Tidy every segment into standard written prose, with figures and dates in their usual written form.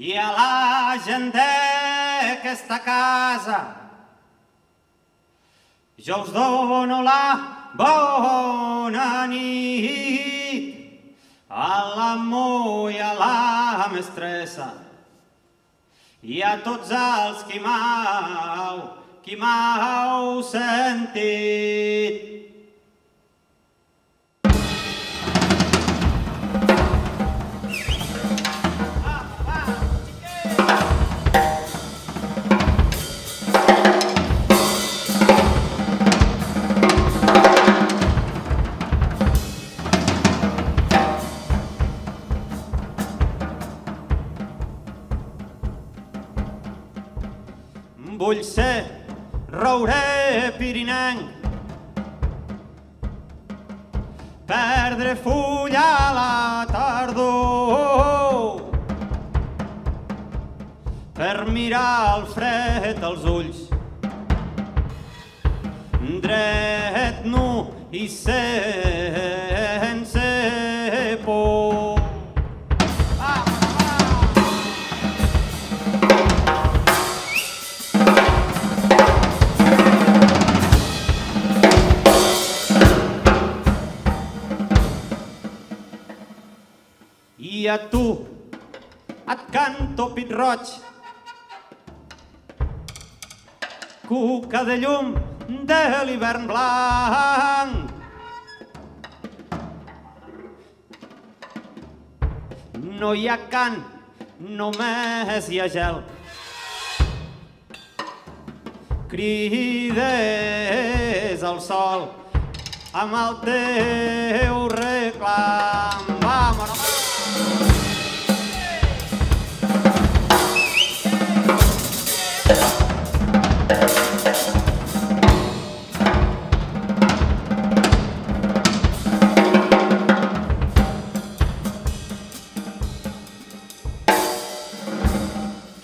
i a la gent d'aquesta casa jo us dono la bona nit a l'amo i a la mestressa i a tots els qui m'heu sentit. Vull ser roure pirinenc, perdre full a la tardor, per mirar el fred als ulls, dret nu i sense por. I a tu et canto pit roig, cuca de llum de l'hivern blanc. No hi ha cant, només hi ha gel. Crides al sol amb el teu reclam. Vamos!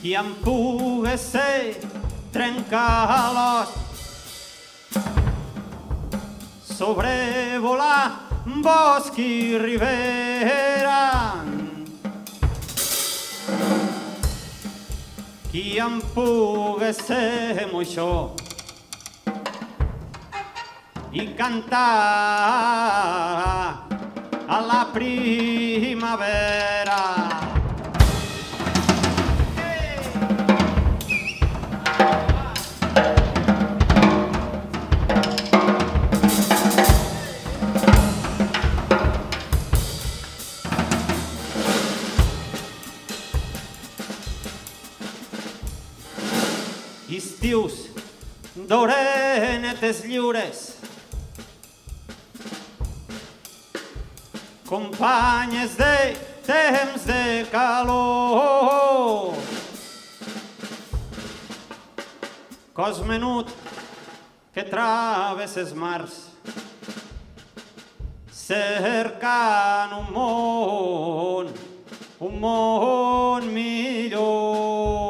Qui em pogués ser trencar l'os, sobrevolar bosc i ribera. Qui em pogués ser moixó i cantar a la primavera. Estius d'orenetes lliures, companyes de temps de calor, cos menut que travesses mars cercant un món millor.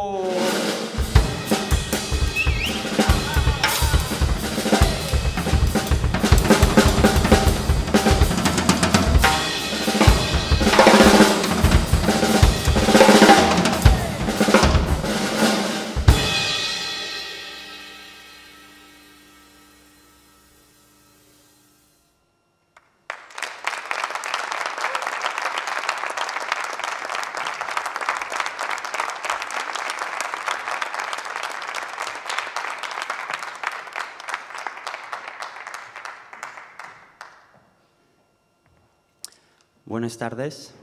Buenas tardes.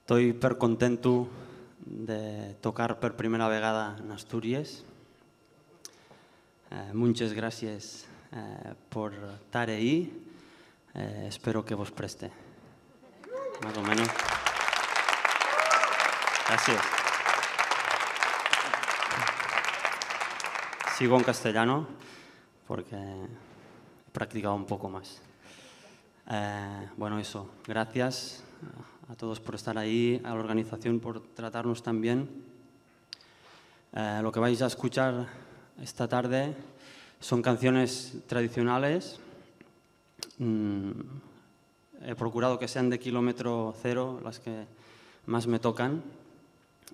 Estoy per contento de tocar per primera vegada en Asturias. Muchas gracias por estar ahí. Espero que vos preste. Más o menos. Gracias. Sigo en castellano porque he practicado un poco más. Bueno, eso, gracias a todos por estar ahí, a la organización por tratarnos tan bien. Lo que vais a escuchar esta tarde son canciones tradicionales. He procurado que sean de kilómetro cero las que más me tocan.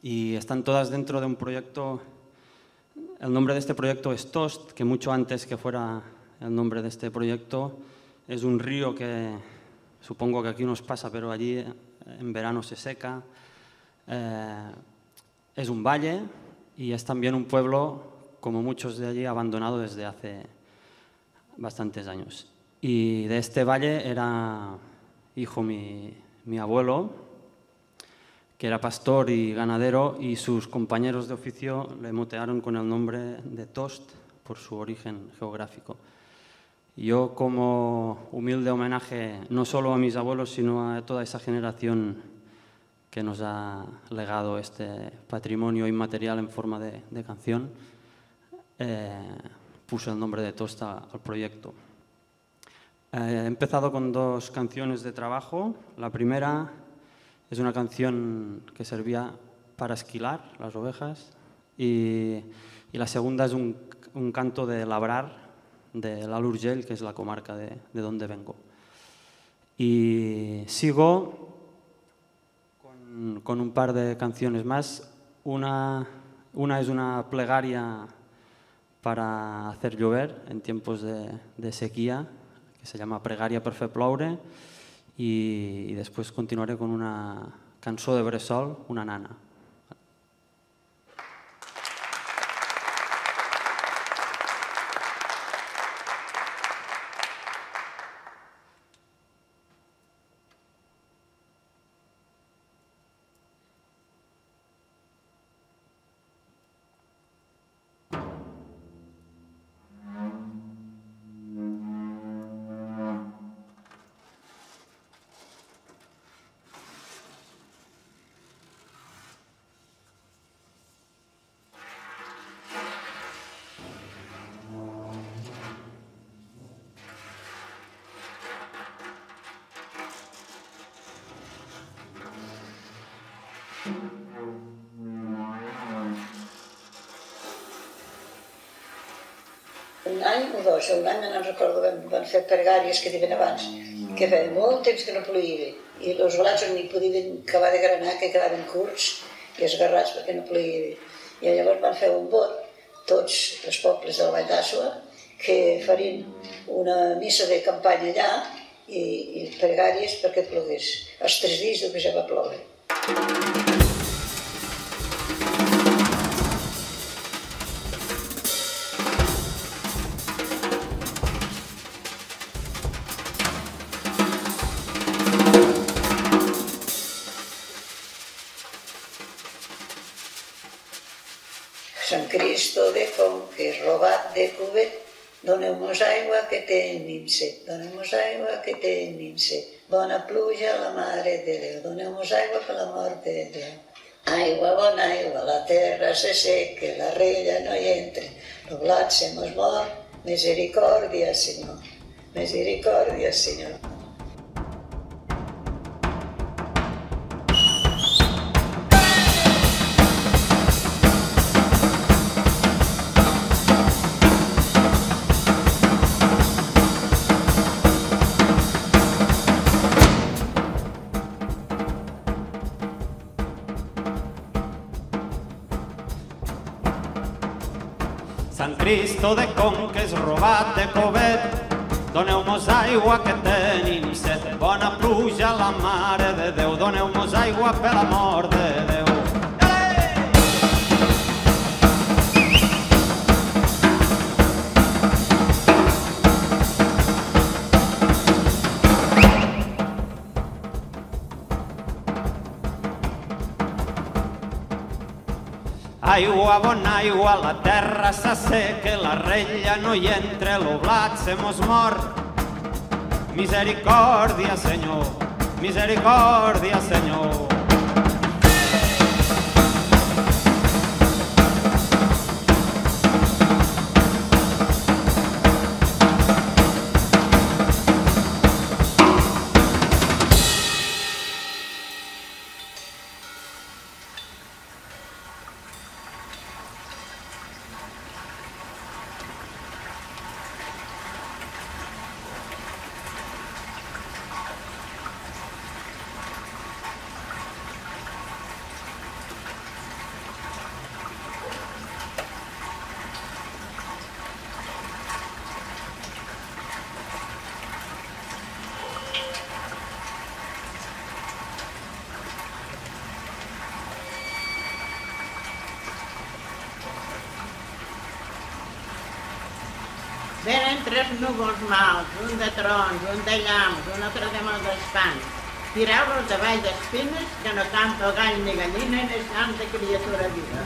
y están todas dentro de un proyecto. El nombre de este proyecto es Tost, que mucho antes que fuera el nombre de este proyecto es un río que supongo que aquí nos pasa, pero allí en verano se seca. Es un valle y es también un pueblo, como muchos de allí, abandonado desde hace bastantes años. Y de este valle era hijo mi abuelo, que era pastor y ganadero, y sus compañeros de oficio le motearon con el nombre de Tost por su origen geográfico. Yo, como humilde homenaje no solo a mis abuelos, sino a toda esa generación que nos ha legado este patrimonio inmaterial en forma de canción, puse el nombre de Tost al proyecto. He empezado con dos canciones de trabajo. La primera es una canción que servía para esquilar las ovejas y la segunda es un canto de labrar de Alt Urgell, que es la comarca de donde vengo. Y sigo con un par de canciones más. Una es una plegaria para hacer llover en tiempos de sequía, que se llama Pregària per fer ploure, y després continuaré con una cançó de bressol, una nana. Un any o dos, un any no recordo, vam fer pregàries que diuen abans, que feia molt temps que no ploïa i els volatxos ni podien acabar de granar, que quedaven curts i esgarrats perquè no ploïa. I llavors van fer un vot, tots els pobles de la Vall d'Asua, que farien una missa de campanya allà i pregàries perquè plogués. Els 3 dies que ja va ploure. Sant Cristo de Conques, robat de Cubet, doneu-nos aigua que tenim set, doneu-nos aigua que tenim set. Bona pluja a la Mare de Déu, doneu-nos aigua per la mort de Déu. Aigua, bona aigua, la terra se seca, la rella no hi entra, el blat se mos mor, misericòrdia, Senyor, misericòrdia, Senyor. Sant Cristo de Conques, robat de Cubet, doneu-nos aigua que tenim set, bona pluja a la Mare de Déu, doneu-nos aigua per l'amor de Déu. Aigua, bona aigua, la terra se seca, la rella no hi entra, el blat se mos mor. Misericòrdia, Senyor, misericòrdia, Senyor. Venen tres núvols mals, un de trons, un de llamps, un altre de mal d'espant. Tireu-los davall d'espines, que no canta el gall ni gallina ni santa criatura viva.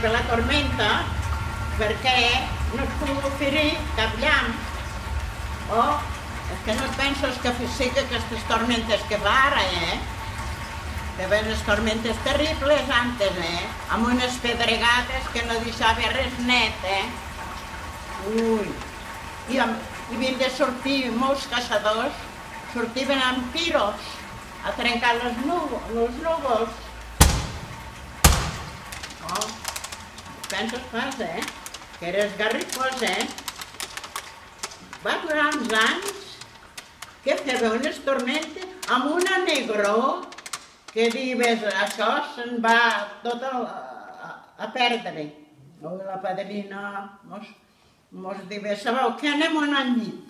Per la tormenta, perquè no es pugui oferir cap llamp, o que no et penses que sí que aquestes tormentes que va ara, que ven les tormentes terribles antes, amb unes pedregades que no deixava res net, ui, i havien de sortir molts caçadors, sortiven amb tiros a trencar els núvols. Penses pas, que eres garrifós, Va durar uns anys que feia unes tormentes amb una negró que dius, això se'n va tot a perdre. La padrina mos diu, sabeu que anem on al llit.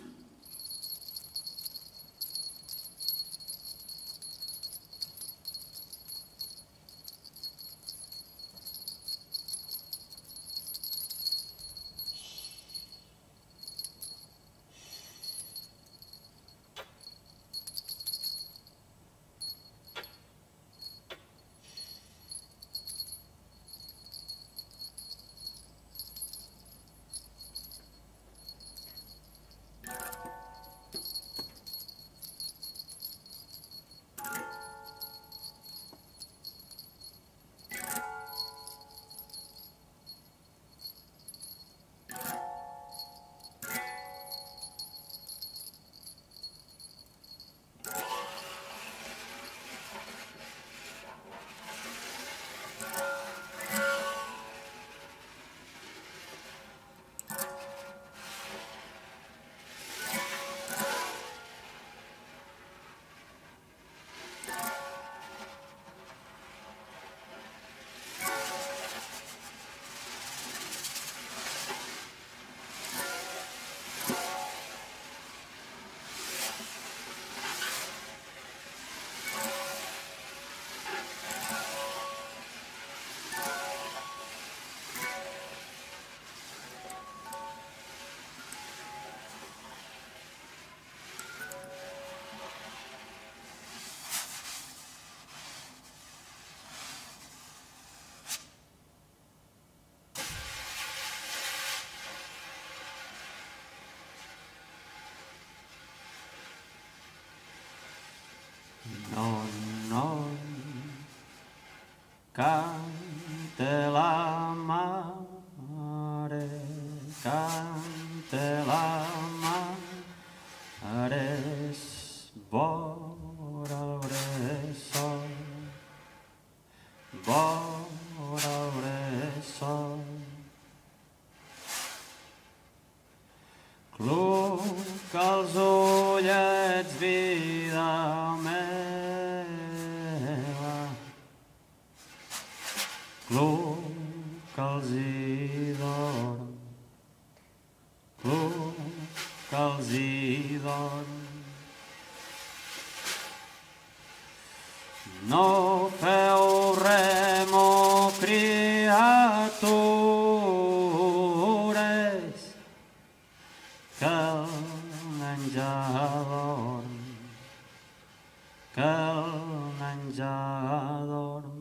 No, no, canta la mare, canta la mare, és vora el bressol, vora el bressol. Cluca els ullets, vida meva, cluca els hi dorm, cluca els hi dorm. No feu remo, criatures, que el nen ja dorm, que el nen ja dorm.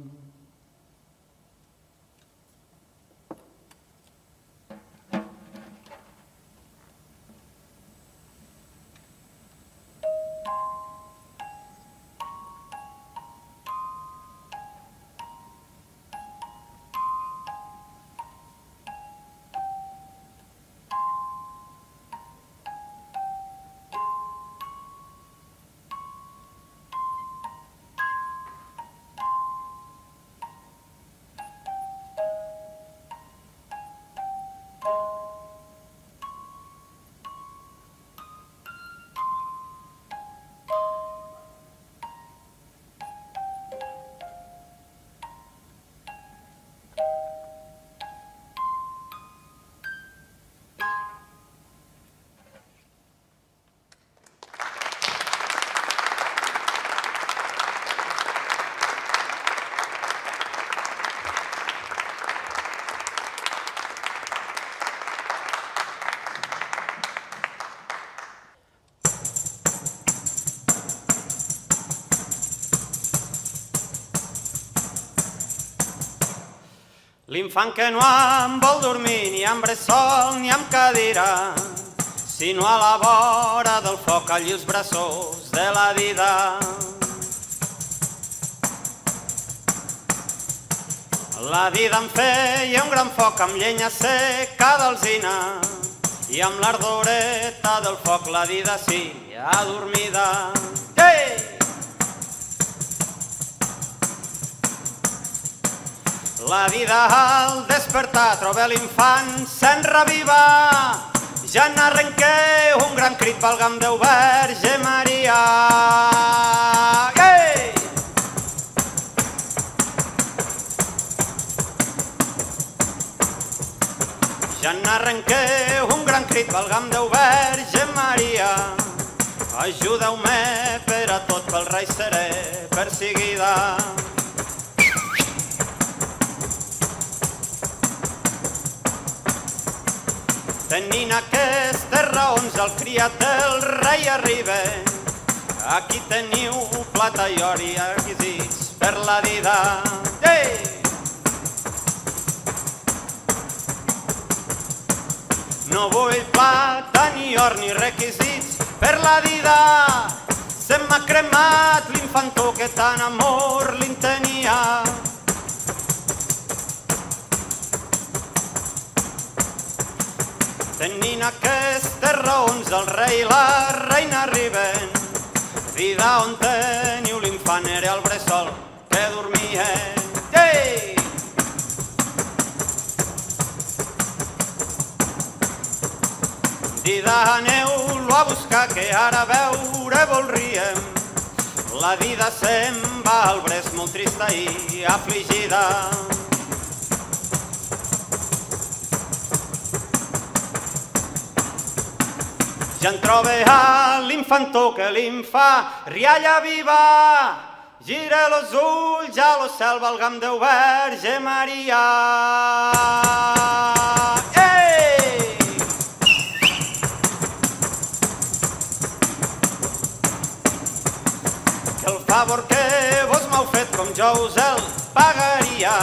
L'infant que no en vol dormir ni amb bressol ni amb cadira, sinó a la vora del foc allí els braços de la dida. La dida en feia un gran foc amb llenya seca d'alzina i amb l'ardoreta del foc la dida sí, adormida. La dida al despertar troba l'infant se'n reviva, ja n'arrenca un gran crit valga'm Déu Verge Maria. Ja n'arrenqueu un gran crit, valga'm Déu Verge Maria, ajudeu-me per a tot, pel rei seré perseguida. Tenint aquestes raons, el criat del rei arriba, aquí teniu plata i or i requisits per la dida. No vull plata, ni or, ni requisits per la dida. Se m'ha cremat l'infantó que tant amor li'n tenia. Tenint aquestes raons, el rei i la reina arriben. Dida, on teniu l'infant era el bressol que dormia. Dida, aneu-lo a buscar, que ara veure volríem. La dida se'n va al bress molt trista i afligida. Ja en troba a l'infantó que l'infà rialla viva. Gira los ulls a lo cel, valga'm Déu Verge Maria. El favor que vos m'heu fet com jo us el pagaria,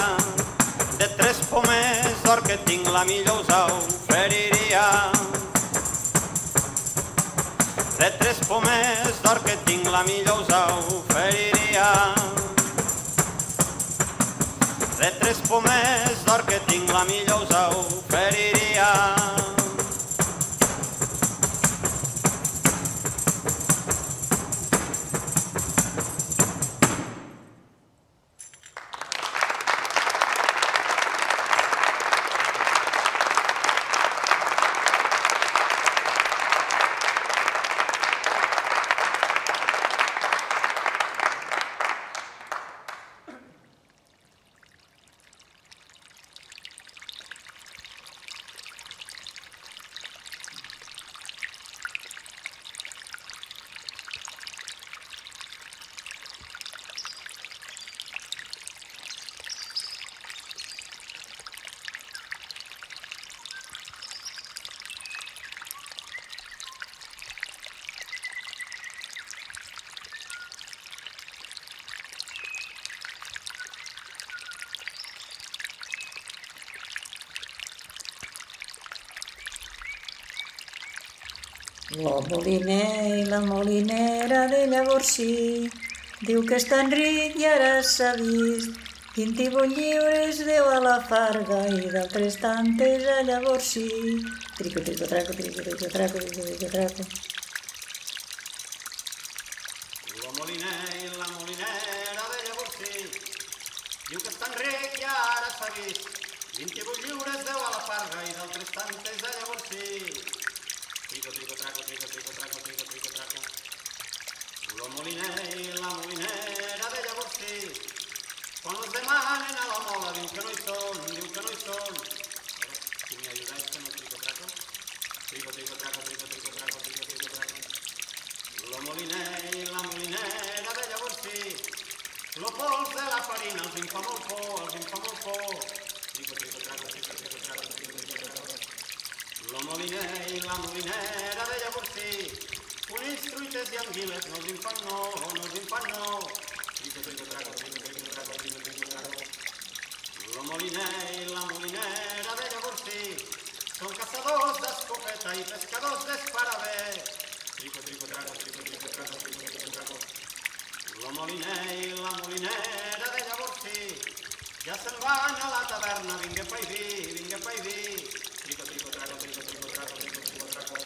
de tres pomes d'or que tinc la millor us oferiria. De tres pomes d'or que tinc la millor us oferiria. De tres pomes d'or que tinc la millor us oferiria. Lo moliner i la molinera de Llavorsí, diu que és tan ric i ara s'ha vist, 28 lliures, 10 a la Farga i d'altres tantes a Llavorsí. Trico, trico, traco, trico, trico, traco, trico, trico, traco. Lo moliner i la molinera de Llavorsí, diu que és tan ric i ara s'ha vist, 28 lliures, 10 a la Farga i d'altres tantes a Llavorsí. Trico, trico, traco, trico, trico, traco, trico, trico, traco. Lo moliner i la molinera de Llavorsí, quan els demanen a la mola diu que no hi són, diu que no hi són. Si m'hi ajudais fent el trico, traco. Trico, trico, traco, trico, trico, traco, trico, trico, traco. Lo moliner i la molinera de Llavorsí, lo pols de la farina els en fa molt por, els en fa molt por. Trico, trico, traco, trico, trico, traco, trico, trico, traco. Lo moliner i la molinera de Llavorsí, conills, truites i anguiles, no els infant no, no els infant no. Trico, trico, traco, trico, trico, traco, trico, trico, traco. moliner i la molinera de Llavorsí. Són caçadors d'escopeta i pescadors d'esparavé. Trico, trico, trago, trico, trico, trago, trico, trico, trago. Lo moliner i la molinera de Llavorsí. Ja se'n van a la taverna, vinga pa i vi, vinga pa i vi. Trico, trico, trago, trico, trico, trago, trico, trico, trago.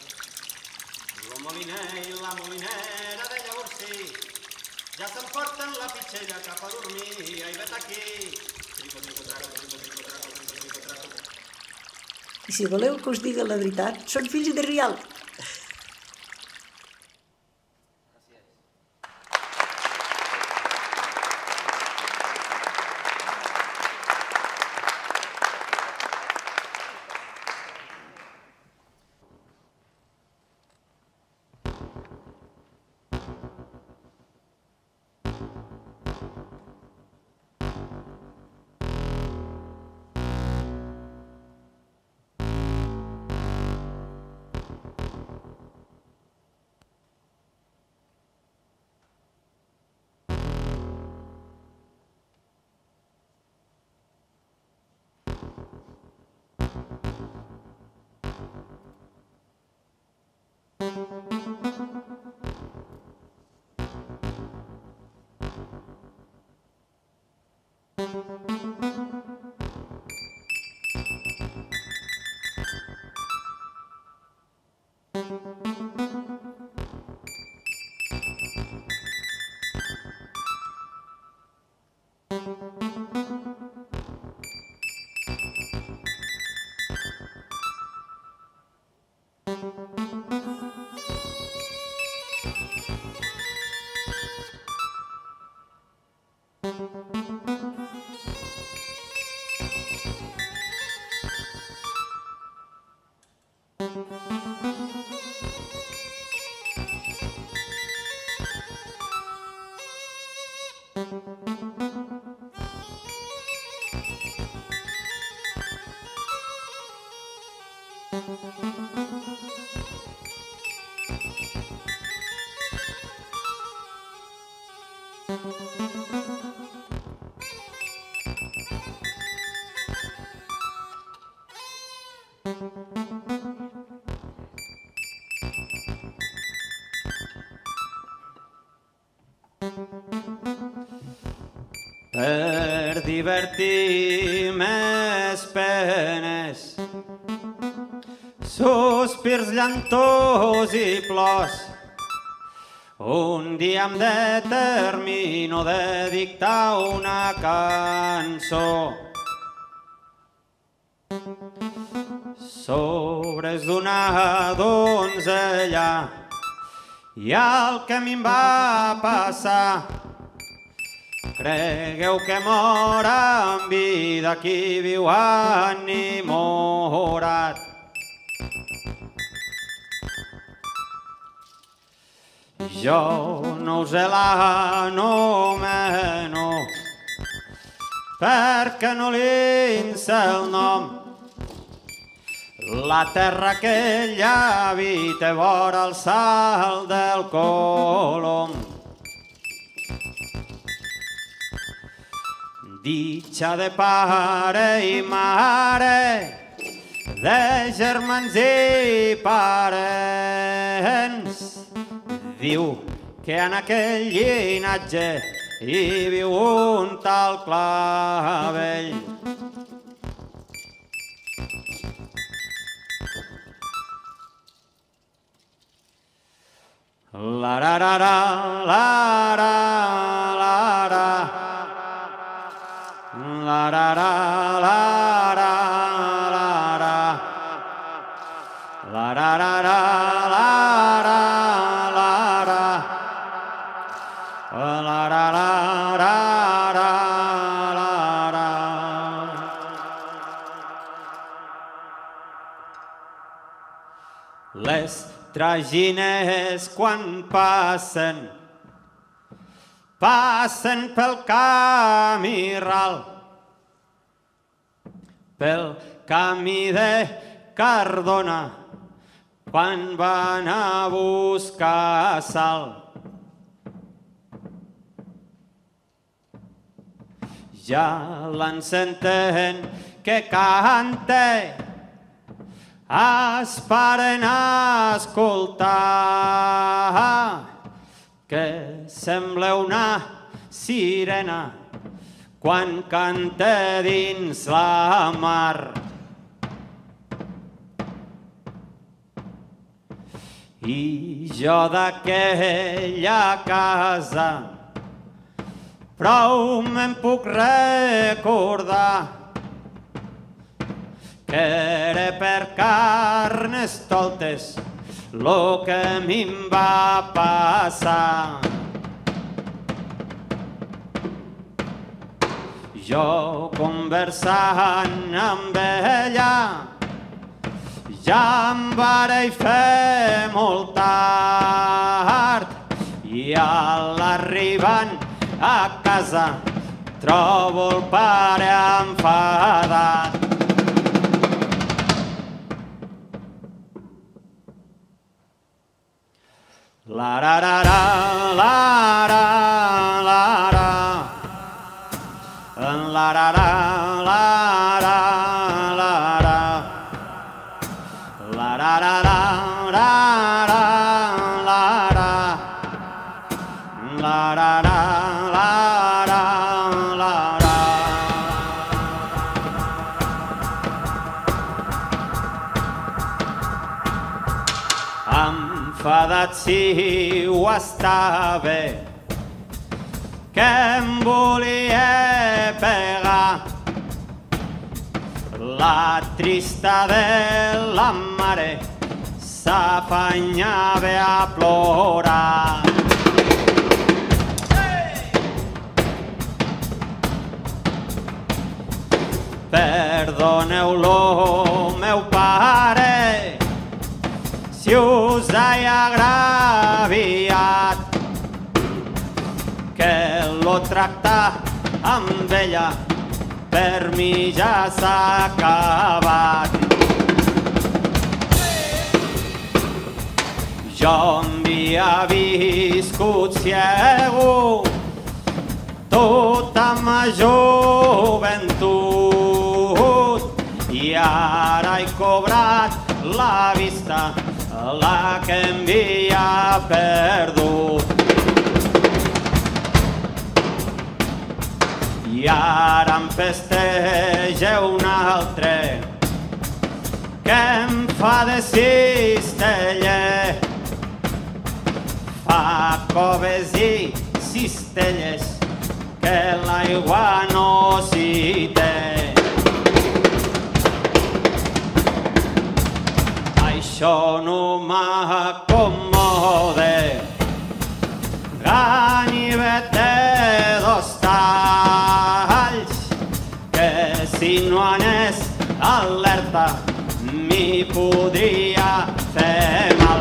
Lo moliner i la molinera de Llavorsí. Ja s'emporten la pitxella cap a dormir, ai, vet aquí. I si voleu que us digui la veritat, són fills de Rialp. Per divertir més penes, sospirs llantos i plors, un dia em determino de dictar una cançó sobre d'una donzella i el que a mi em va passar. Cregueu que mor en vida qui viu animorat. Jo no us l'anomeno perquè no l'insa el nom. La terra que ell habita vora el salt del Colom. Ditxa de pare i mare, de germans i parents, diu que en aquell llinatge hi viu un tal Clavell. La-ra-ra-ra, la-ra-ra-ra. La la la la la la la la la la la la la la la la la. Les tragines quan passen, passen pel camí ral, pel camí de Cardona, quan van a buscar sal. ja l'encenten que cante, esperen a escoltar, que sembla una sirena quan canta dins la mar. I jo d'aquella casa prou me'n puc recordar, que era per Carnestoltes lo que a mi em va passar. Jo conversant amb ella ja em vaig fer molt tard, i a l'arribant a casa trobo el pare enfadat. La-ra-ra-ra, la-ra-ra-ra, la-ra-ra-ra-ra. Enfadat si ho estava, que em volia pegar, la trista de la mare s'afanyava a plorar. Perdoneu-lo, meu pare, si us he agraviat, que lo tractar amb ella per mi ja s'ha acabat. Jo m'havia viscut segur tota ma joventut, i ara he cobrat la vista, la que em havia perdut. I ara em festeja un altre que em fa de cisteller. Fa coves i cistelles que l'aigua no s'hi té. Això no m'acomoda, ganivet de dos talls, que si no anés alerta m'hi podria fer mal.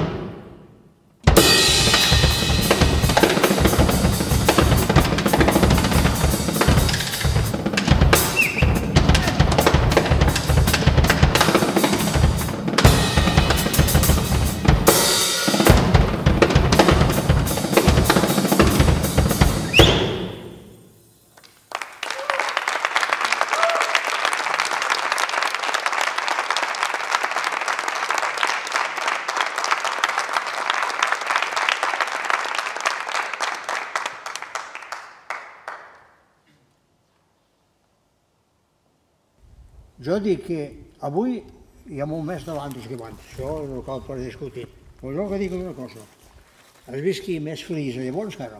Jo dic que avui hi ha molt més d'abans que abans, això no cal per discutir. Però jo que dic una cosa, has vist qui més feliç llavors que ara.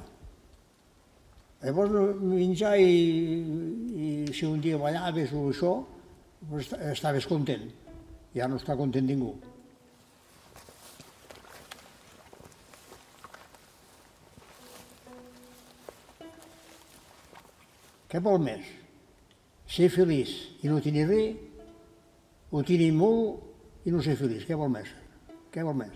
Llavors menjar i si un dia ballaves o això, estaves content. Ja no està content ningú. Què vol més? Ser feliç i no tenir res, o tenir molt i no ser feliç. Què vol més? Què vol més?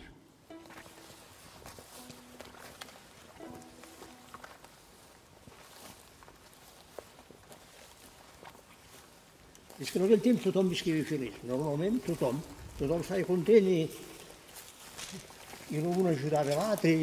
És que en aquell temps tothom visquia feliç. Normalment tothom. Tothom estava content i algú ajudava l'altre.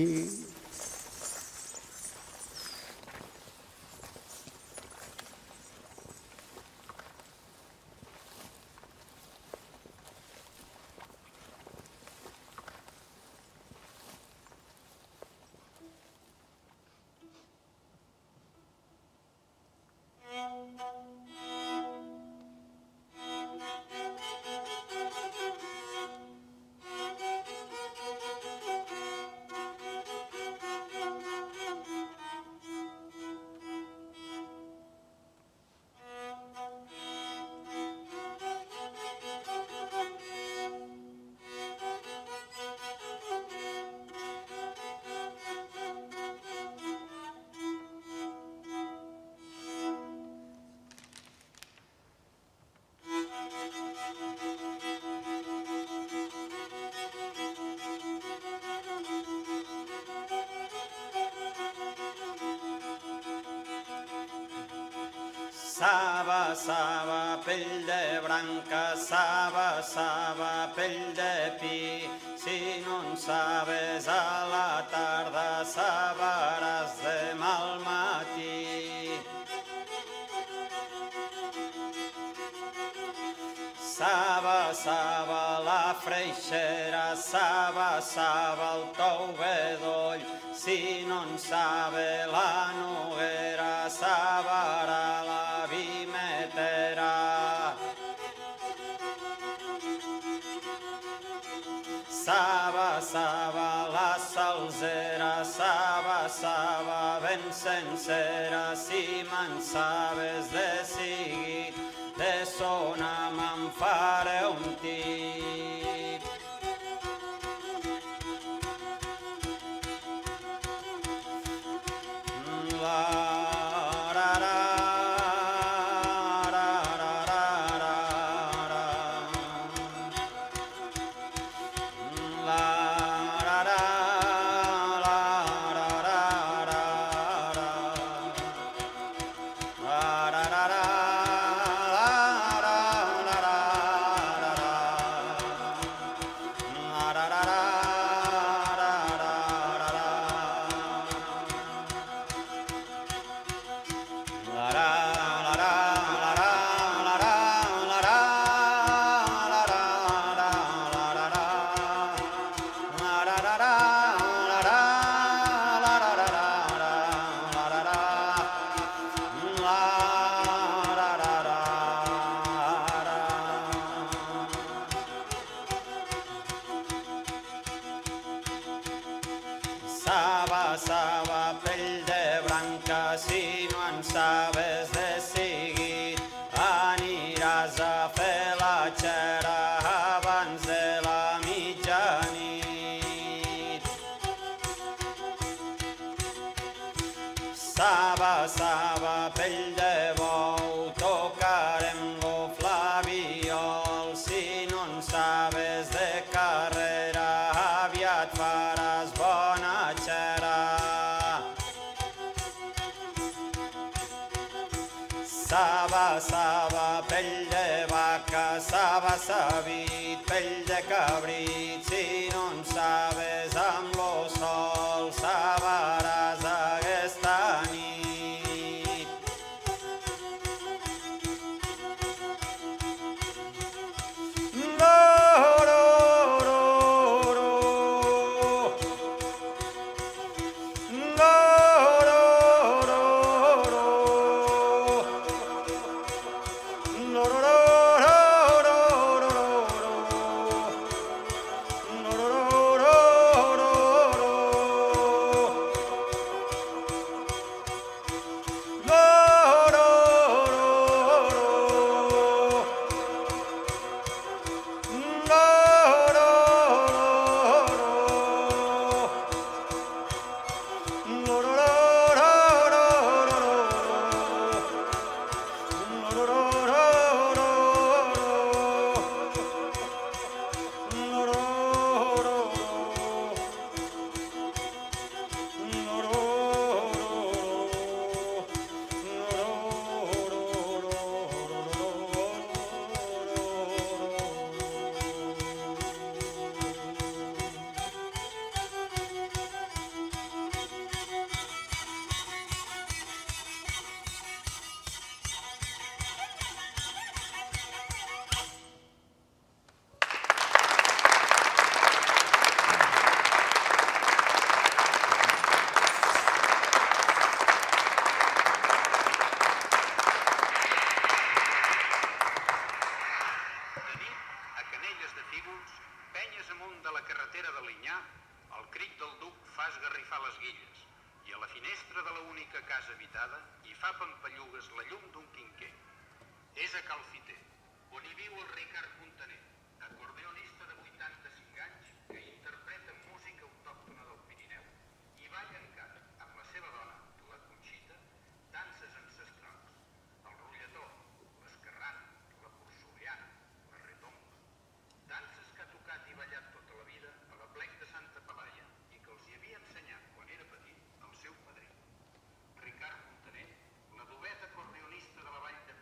Saba, saba, pell de branca, saba, saba, pell de pi. Si no en sabes a la tarda, sabràs demà al matí. Saba, saba, la freixera, saba, saba, el tou bedoll. Si no en sabe la noguera, sabrà la vimetera. Saba, saba, la salzera, saba, saba, ben sencera. Si me'n sabes de seguit, de sonar me'n faré un tip. Saba, saba, pell de bou, tocarem gofla viol. Si no en sabes de carrera, aviat faràs bona xera. Saba, saba, pell de vaca, saba, sabit, pell de cabrit. Si no en sabes amb lo sol, sabràs aquesta nit. Seu padrí, Ricard Montaner, la doveta acordeonista de la Vall d'Asua.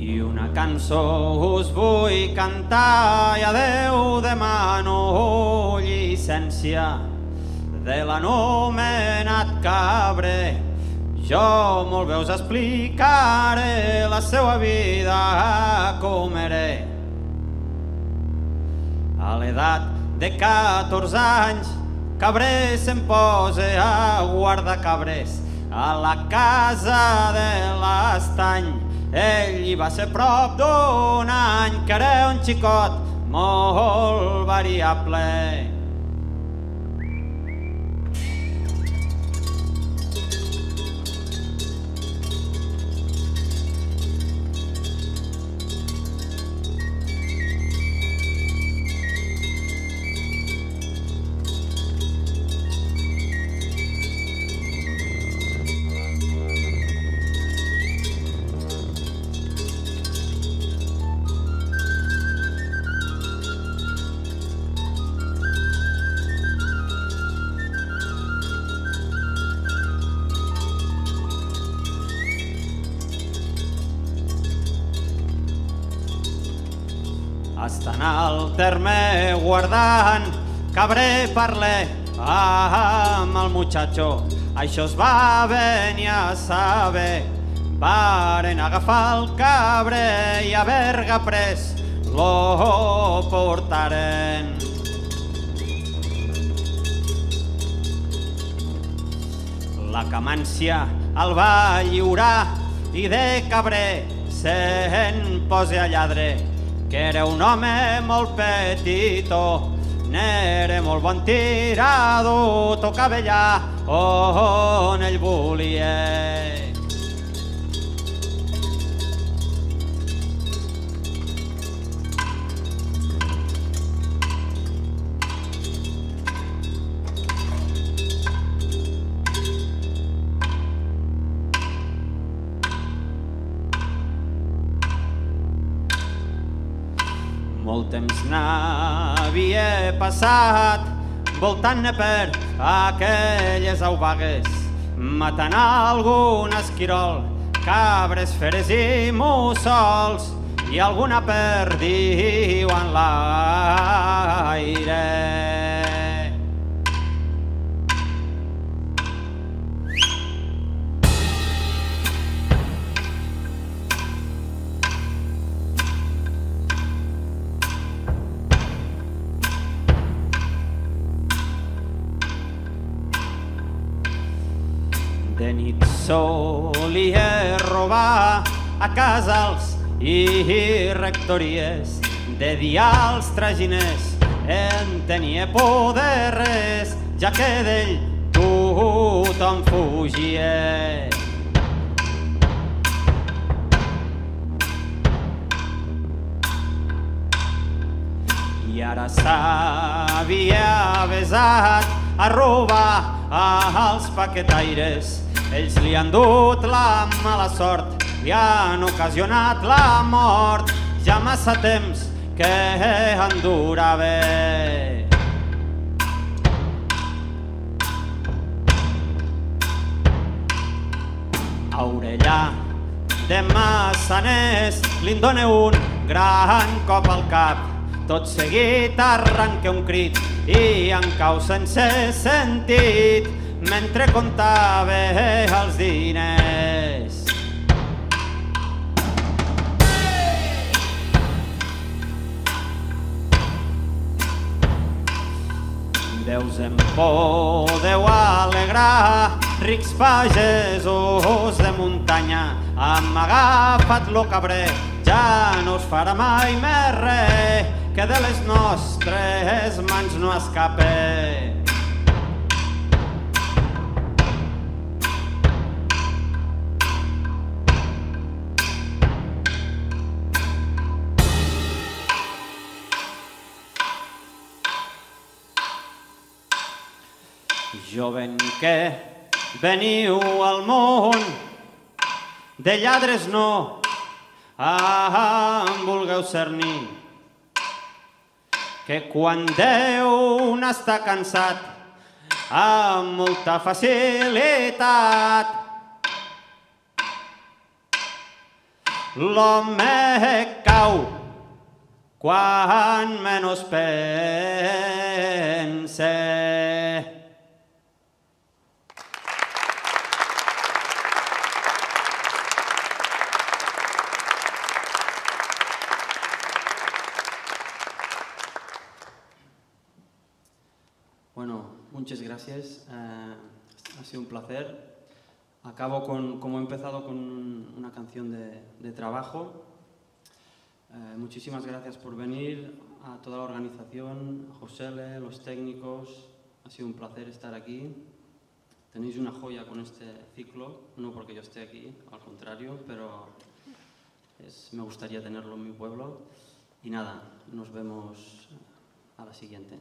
I una cançó us vull cantar i a Déu demano llicència de l'anomenat Cabrer. Jo molt bé us explicaré la seva vida com era. A l'edat de 14 anys, Cabrer se'n posa a guardar cabrers a la casa de l'Estany. Ell hi va ser prop d'un any, que era un xicot molt variable. Estan al terme guardant, Cabrer parla amb el muchacho. Això es va venir a saber. Varen agafar el Cabrer i a Berga pres lo portaren. La camància el va lliurar i de Cabrer se'n posa a lladre, que era un home molt petitó, n'era molt bon tirador, tocava allà on ell volia. Molt temps n'havia passat voltant-ne per aquelles aubagues, matant algun esquirol, cabres, feres i mussols, i alguna perdiu en l'aire. De nit solia robar a casals i rectories, de dia als traginers en tenia por de res, ja que d'ell tothom fugia. I ara s'havia avesat a robar als paquetaires. Ells li han dut la mala sort, li han ocasionat la mort, ja massa temps que endurava. Aurellà de maçanès li en dona un gran cop al cap, tot seguit arranca un crit i en cau sense sentit mentre comptava els diners. Déus en podeu alegrar, rics pagesos de muntanya, hem agafat lo Cabrer, ja no us farà mai més res, que de les nostres mans no escape. Joven que veniu al món, de lladres no en vulgueu cernir, que quan Déu n'està cansat amb molta facilitat l'home cau quan menys pense. Bueno, muchas gracias. Ha sido un placer. Acabo como he empezado, con una canción de trabajo. Muchísimas gracias por venir, a toda la organización, a Josele, los técnicos. Ha sido un placer estar aquí. Tenéis una joya con este ciclo, no porque yo esté aquí, al contrario, pero me gustaría tenerlo en mi pueblo. Y nada, nos vemos a la siguiente.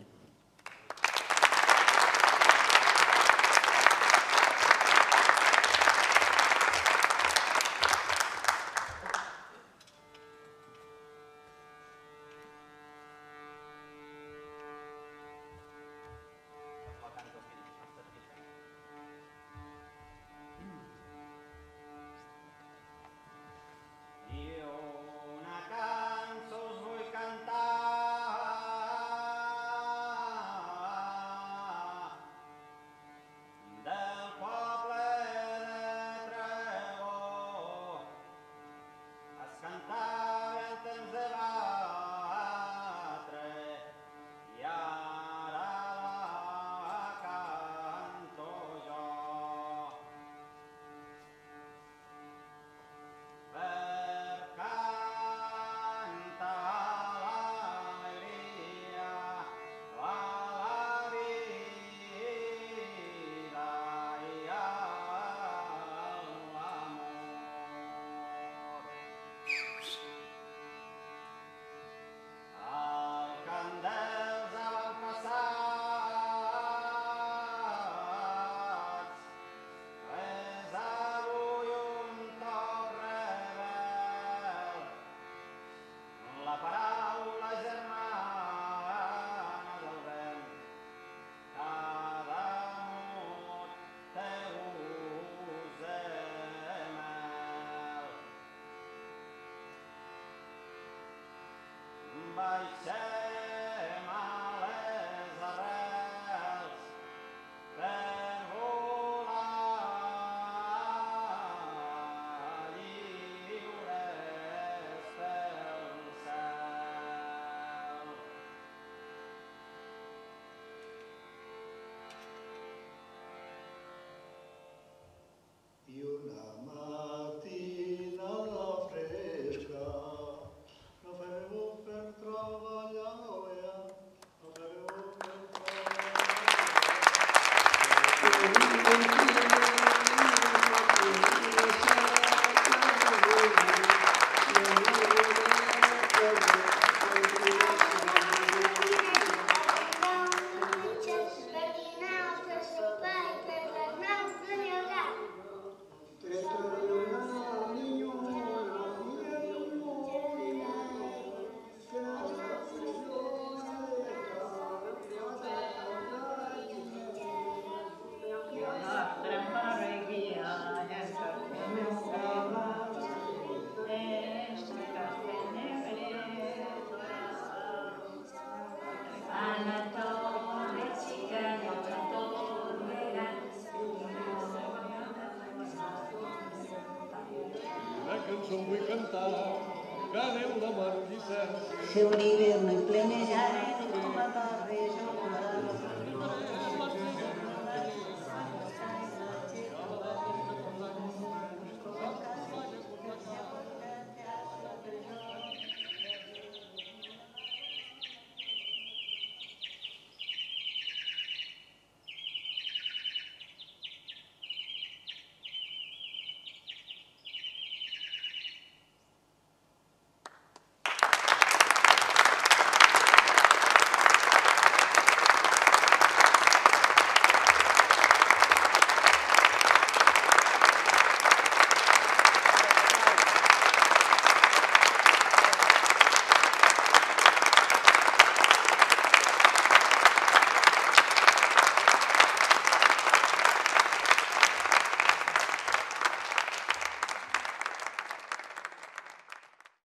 Ser un hivern en plena llana,